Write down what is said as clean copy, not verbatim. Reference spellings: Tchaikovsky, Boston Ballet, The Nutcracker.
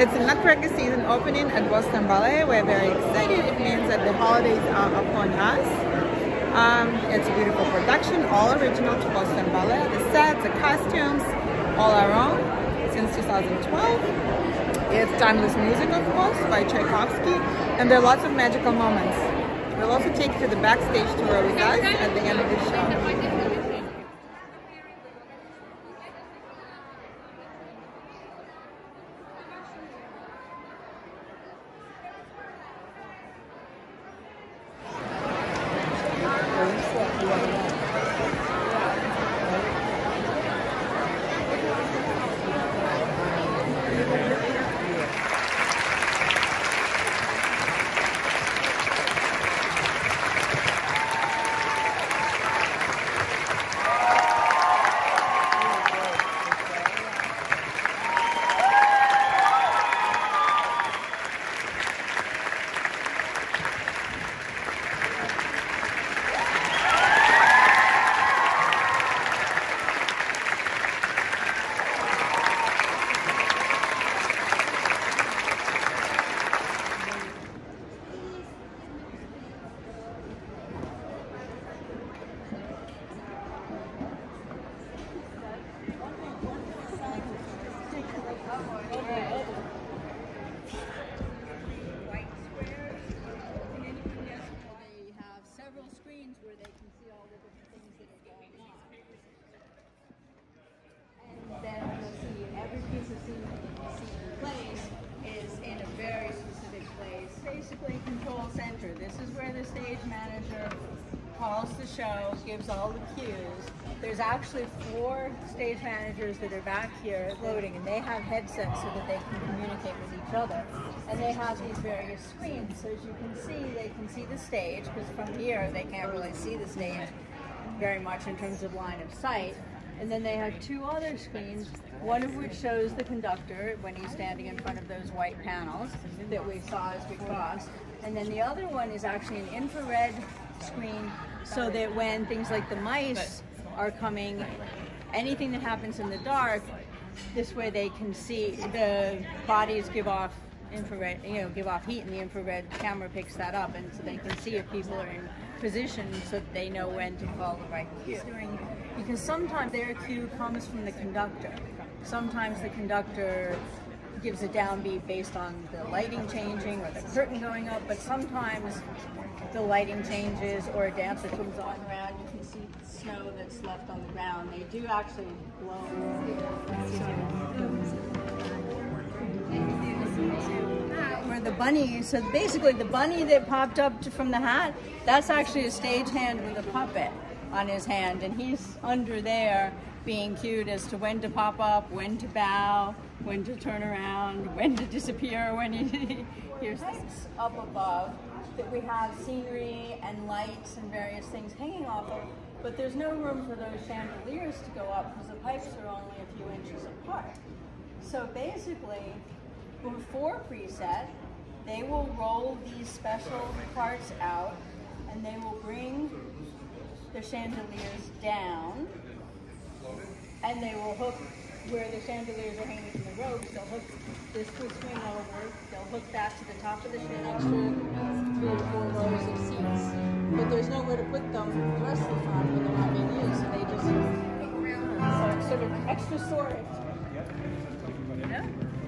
It's the Nutcracker season opening at Boston Ballet. We're very excited. It means that the holidays are upon us. It's a beautiful production, all original to Boston Ballet. The sets, the costumes, all our own since 2012. It's timeless music, of course, by Tchaikovsky. And there are lots of magical moments. We'll also take you to the backstage tour with us at the end of the show. Control center. This is where the stage manager calls the show, gives all the cues. There's actually 4 stage managers that are back here loading, and they have headsets so that they can communicate with each other. And they have these various screens, so as you can see, they can see the stage, because from here they can't really see the stage very much in terms of line of sight. And then they have 2 other screens, one of which shows the conductor when he's standing in front of those white panels that we saw as we crossed. And then the other one is actually an infrared screen, so that when things like the mice are coming, anything that happens in the dark, this way they can see. The bodies give off infrared, give off heat, and the infrared camera picks that up, and so they can see if people are in position, so that they know when to call the right cue. Because sometimes their cue comes from the conductor. Sometimes the conductor gives a downbeat based on the lighting changing or the curtain going up, but sometimes the lighting changes or a dancer comes on around. You can see the snow that's left on the ground. They do actually blow. Or the bunny. So basically the bunny that popped up from the hat, that's actually a stagehand with a puppet on his hand, and he's under there being cued as to when to pop up, when to bow, when to turn around, when to disappear, when he hears this. Up above that we have scenery and lights and various things hanging off of, but there's no room for those chandeliers to go up because the pipes are only a few inches apart. So basically, before preset, they will roll these special parts out and they will bring the chandeliers down, and they will hook where the chandeliers are hanging from the ropes. They'll hook this swing over, they'll hook that to the top of the chandelier, 3 or 4 rows of seats. But there's nowhere to put them the rest of the time when they're not being used, so they just make room. So it's sort of extra storage.